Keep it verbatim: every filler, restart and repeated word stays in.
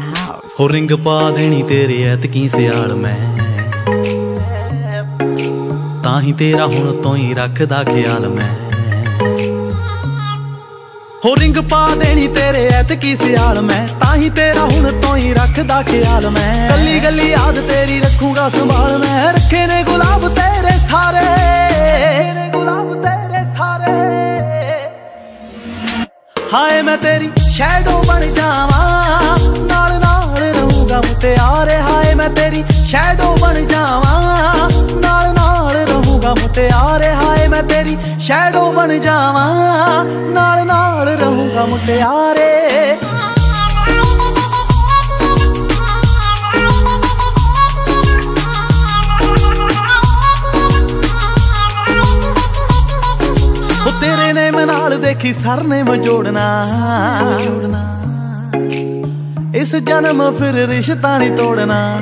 the house. Ho ring pa deni tere etki sial main, tahi tera hun toi rakhda khayal main. Ho ring pa deni tere etki sial main, tahi tera hun toi rakhda khayal main. Galli galli yaad teri rakhunga sambhal main, rakhe ne gulab tere sare, ne gulab tere sare. हाय मैं तेरी shadow बन जावा नाल नाल रहूंगा मुत्यारे, हाय मैं तेरी shadow बन जावा नाल नाल रहूंगा मुत्यारे, हाय मैं तेरी शैडो बन जावा नाल नाल रहूंगा मुत्यारे. तेरे नेम नाल देखी सर ने जोड़ना, इस जन्म फिर रिश्ता नहीं तोड़ना.